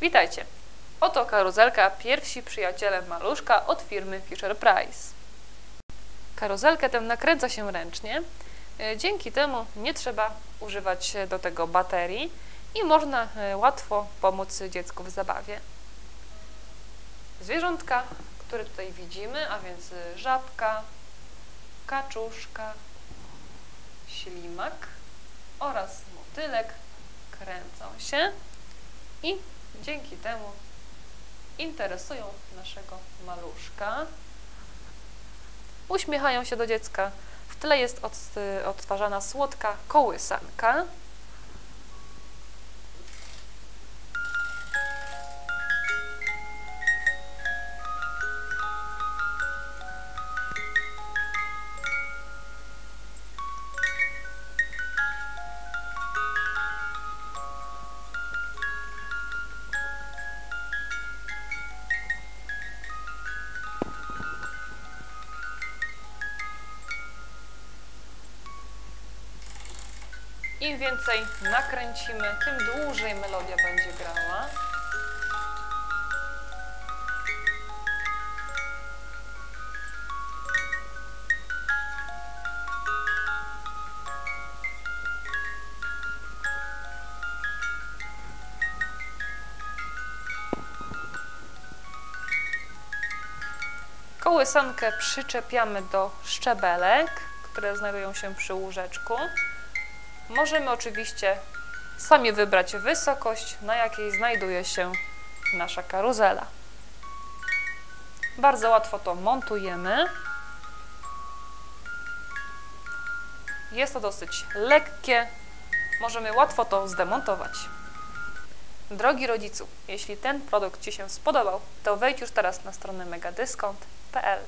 Witajcie! Oto karuzelka Pierwsi przyjaciele maluszka od firmy Fisher-Price. Karuzelkę tę nakręca się ręcznie, dzięki temu nie trzeba używać do tego baterii i można łatwo pomóc dziecku w zabawie. Zwierzątka, które tutaj widzimy, a więc żabka, kaczuszka, ślimak oraz motylek kręcą się i dzięki temu interesują naszego maluszka. Uśmiechają się do dziecka. W tle jest odtwarzana słodka kołysanka. Im więcej nakręcimy, tym dłużej melodia będzie grała. Kołysankę przyczepiamy do szczebelek, które znajdują się przy łóżeczku. Możemy oczywiście sami wybrać wysokość, na jakiej znajduje się nasza karuzela. Bardzo łatwo to montujemy. Jest to dosyć lekkie, możemy łatwo to zdemontować. Drogi rodzicu, jeśli ten produkt Ci się spodobał, to wejdź już teraz na stronę MegaDyskont.pl.